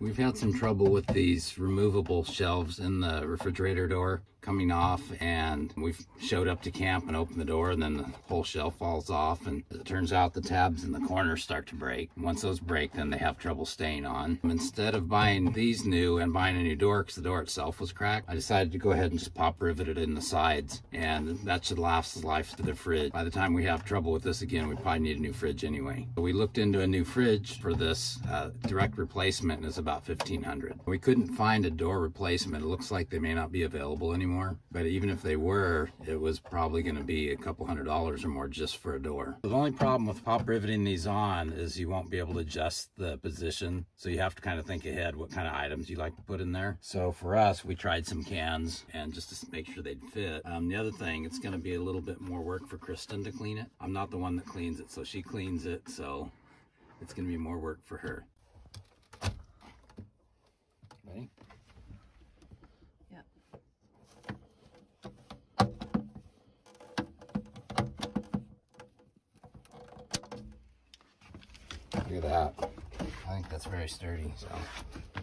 We've had some trouble with these removable shelves in the refrigerator door coming off, and we've showed up to camp and opened the door and then the whole shelf falls off, and it turns out the tabs in the corners start to break. Once those break, then they have trouble staying on. Instead of buying these new and buying a new door because the door itself was cracked, I decided to go ahead and just pop rivet it in the sides, and that should last the life of the fridge. By the time we have trouble with this again, we probably need a new fridge anyway. So we looked into a new fridge for this direct replacement, and it's about $1,500. We couldn't find a door replacement. It looks like they may not be available anymore. But even if they were, it was probably going to be a couple $100 or more just for a door. The only problem with pop riveting these on is you won't be able to adjust the position, so you have to kind of think ahead what kind of items you like to put in there. So for us, we tried some cans and just to make sure they'd fit. The other thing, it's going to be a little bit more work for Kristen to clean it. I'm not the one that cleans it, so she cleans it, so it's going to be more work for her. Ready? Look at that. I think that's very sturdy, so.